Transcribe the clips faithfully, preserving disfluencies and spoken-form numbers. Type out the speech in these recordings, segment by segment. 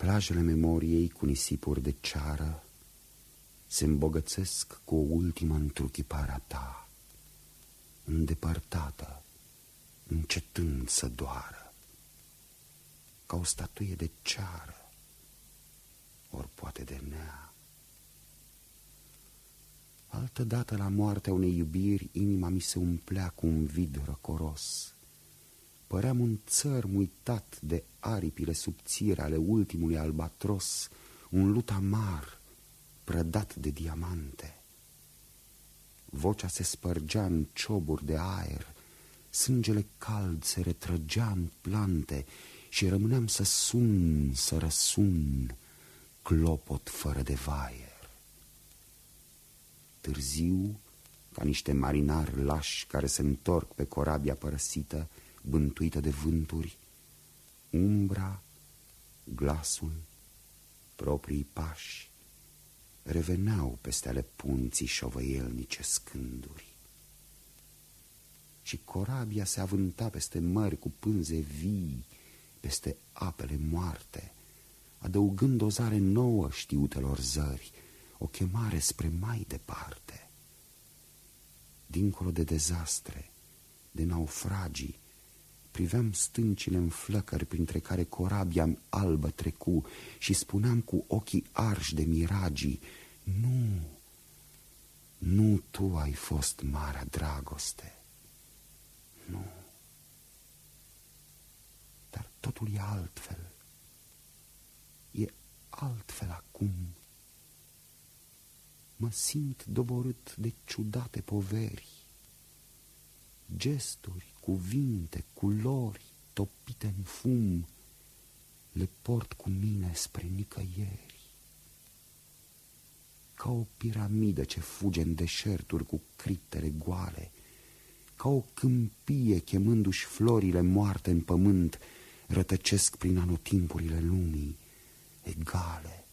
Plajele memoriei cu nisipuri de ceară se îmbogățesc cu o ultimă întruchipare a ta, îndepărtată, încetând să doară, ca o statuie de ceară, ori poate de nea. Altădată, la moartea unei iubiri, inima mi se umplea cu un vid răcoros. Păream un țărm uitat de aripile subțiri ale ultimului albatros, un lut amar, prădat de diamante. Vocea se spărgea în cioburi de aer, sângele cald se retrăgea în plante și rămâneam să sun, să răsun, clopot fără de vaier. Târziu, ca niște marinari lași care se întorc pe corabia părăsită, bântuită de vânturi, umbra, glasul, proprii pași reveneau peste ale punții șovăielnice scânduri. Și corabia se avânta peste mări cu pânze vii, peste apele moarte, adăugând o zare nouă știutelor zări, o chemare spre mai departe. Dincolo de dezastre, de naufragii, priveam stâncile în flăcări printre care corabia-mi albă trecu și spuneam cu ochii arși de miragii: nu, nu tu ai fost marea dragoste, nu. Dar totul e altfel, e altfel acum. Mă simt doborât de ciudate poveri, gesturi, cuvinte, culori topite în fum, le port cu mine spre nicăieri. Ca o piramidă ce fuge în deșerturi cu criptele goale, ca o câmpie chemându-și florile moarte în pământ, rătăcesc prin anotimpurile lumii, egale,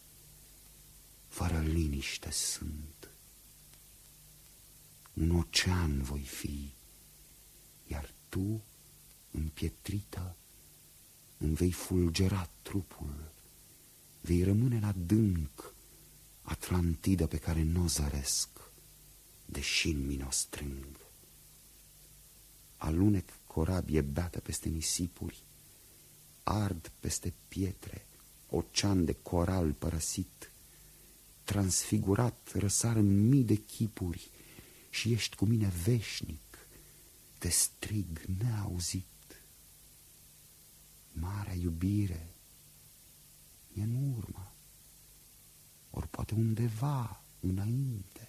fără liniște sunt. Un ocean voi fi, iar tu, împietrită, îmi vei fulgera trupul, vei rămâne la dânc, Atlantida pe care n-o zăresc, deși în mine o strâng. Alunec corabie beată peste nisipuri, ard peste pietre, ocean de coral părăsit, transfigurat răsar în mii de chipuri și ești cu mine veșnic. Te strig neauzit. Marea iubire e în urmă, ori poate undeva înainte.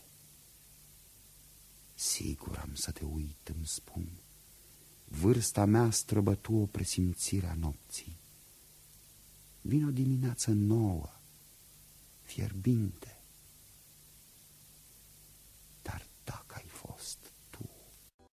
Sigur am să te uit, îmi spun. Vârsta mea străbătu o presimțire a nopții. Vin o dimineață nouă, fierbinte,